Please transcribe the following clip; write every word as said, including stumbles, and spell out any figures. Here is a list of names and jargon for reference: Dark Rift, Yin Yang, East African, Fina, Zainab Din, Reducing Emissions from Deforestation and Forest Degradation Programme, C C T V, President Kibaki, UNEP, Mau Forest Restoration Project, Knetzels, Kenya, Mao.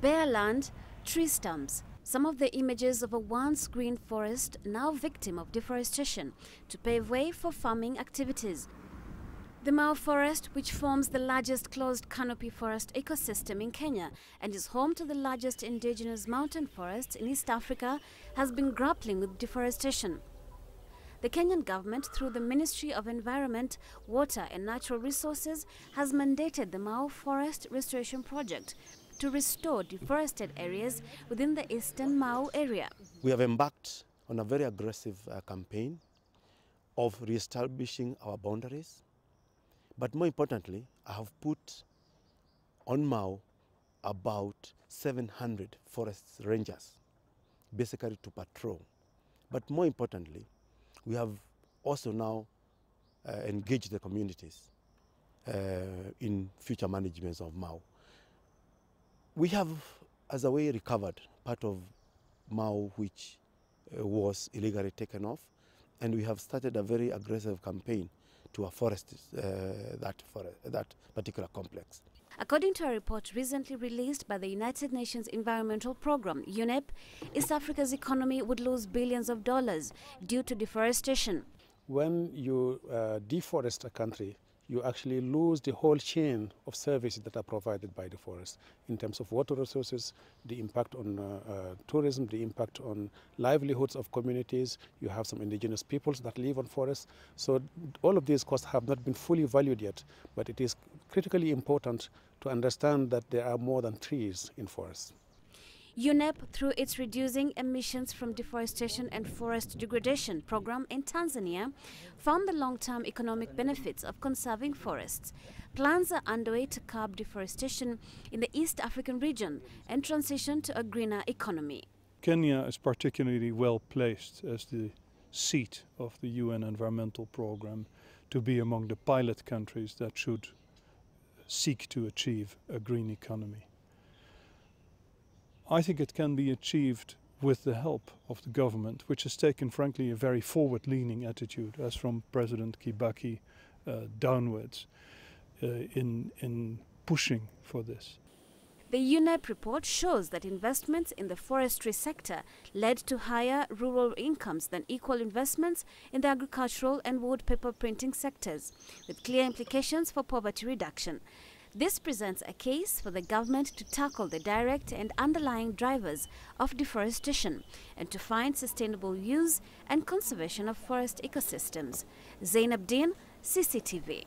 Bare land, tree stumps, some of the images of a once green forest now victim of deforestation to pave way for farming activities. The Mau Forest, which forms the largest closed canopy forest ecosystem in Kenya and is home to the largest indigenous mountain forests in East Africa, has been grappling with deforestation. The Kenyan government, through the Ministry of Environment, Water and Natural Resources, has mandated the Mau Forest Restoration Project to restore deforested areas within the eastern Mau area. We have embarked on a very aggressive uh, campaign of reestablishing our boundaries. But more importantly, I have put on Mau about seven hundred forest rangers, basically to patrol. But more importantly, we have also now uh, engaged the communities uh, in future managements of Mau. We have, as a way, recovered part of Mau which uh, was illegally taken off, and we have started a very aggressive campaign to afforest uh, that, that particular complex. According to a report recently released by the United Nations Environmental Programme, UNEP, East Africa's economy would lose billions of dollars due to deforestation. When you uh, deforest a country, you actually lose the whole chain of services that are provided by the forest in terms of water resources, the impact on uh, uh, tourism, the impact on livelihoods of communities. You have some indigenous peoples that live on forests. So all of these costs have not been fully valued yet, but it is critically important to understand that there are more than trees in forests. UNEP, through its Reducing Emissions from Deforestation and Forest Degradation Programme in Tanzania, found the long-term economic benefits of conserving forests. Plans are underway to curb deforestation in the East African region and transition to a greener economy. Kenya is particularly well placed as the seat of the U N Environmental Programme to be among the pilot countries that should seek to achieve a green economy. I think it can be achieved with the help of the government, which has taken, frankly, a very forward-leaning attitude, as from President Kibaki uh, downwards, uh, in, in pushing for this. The UNEP report shows that investments in the forestry sector led to higher rural incomes than equal investments in the agricultural and wood paper printing sectors, with clear implications for poverty reduction. This presents a case for the government to tackle the direct and underlying drivers of deforestation and to find sustainable use and conservation of forest ecosystems. Zainab Din, C C T V.